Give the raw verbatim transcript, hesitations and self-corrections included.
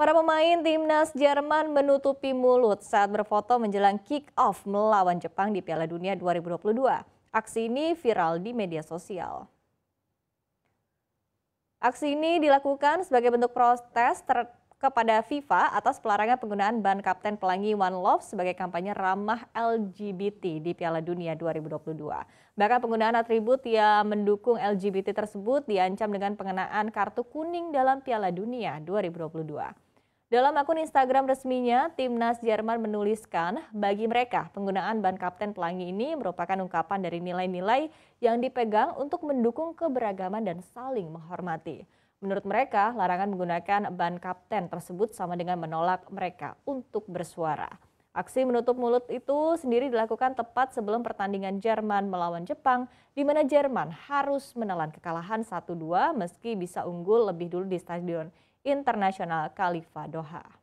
Para pemain timnas Jerman menutupi mulut saat berfoto menjelang kick-off melawan Jepang di Piala Dunia dua ribu dua puluh dua. Aksi ini viral di media sosial. Aksi ini dilakukan sebagai bentuk protes kepada FIFA atas pelarangan penggunaan ban Kapten Pelangi One Love sebagai kampanye ramah L G B T di Piala Dunia dua ribu dua puluh dua. Bahkan penggunaan atribut yang mendukung L G B T tersebut diancam dengan pengenaan kartu kuning dalam Piala Dunia dua ribu dua puluh dua. Dalam akun Instagram resminya, timnas Jerman menuliskan, bagi mereka penggunaan ban Kapten Pelangi ini merupakan ungkapan dari nilai-nilai yang dipegang untuk mendukung keberagaman dan saling menghormati. Menurut mereka, larangan menggunakan ban Kapten tersebut sama dengan menolak mereka untuk bersuara. Aksi menutup mulut itu sendiri dilakukan tepat sebelum pertandingan Jerman melawan Jepang, di mana Jerman harus menelan kekalahan satu dua meski bisa unggul lebih dulu di Stadion Internasional Khalifa Doha.